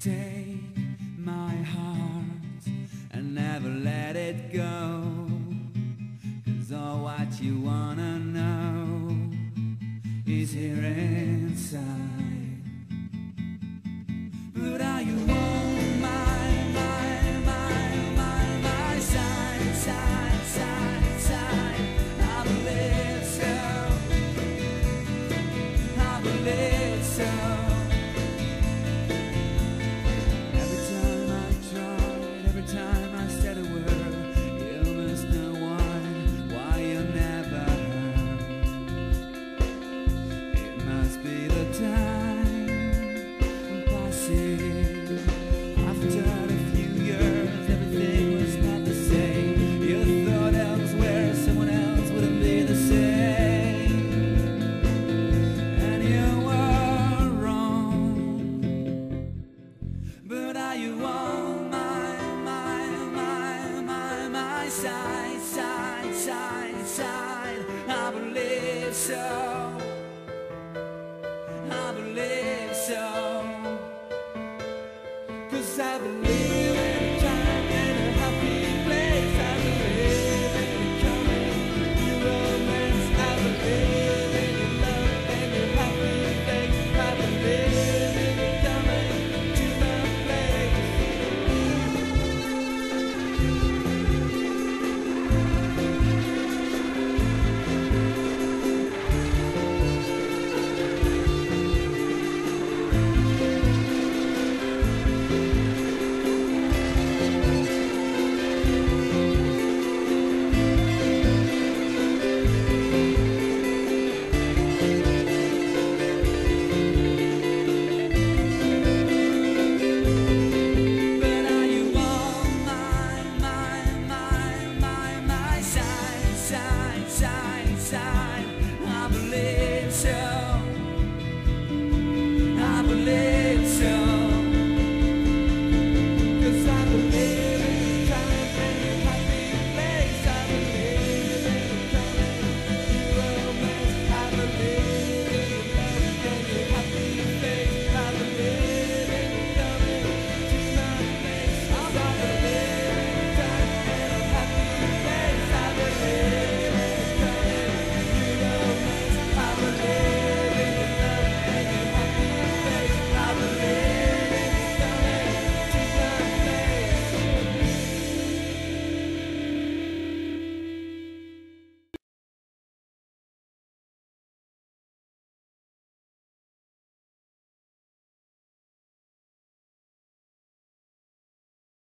Take my heart and never let it go, 'cause all what you wanna know is here inside. But are you on my side? I believe so, I believe so. I believe so, I believe so, 'cause I believe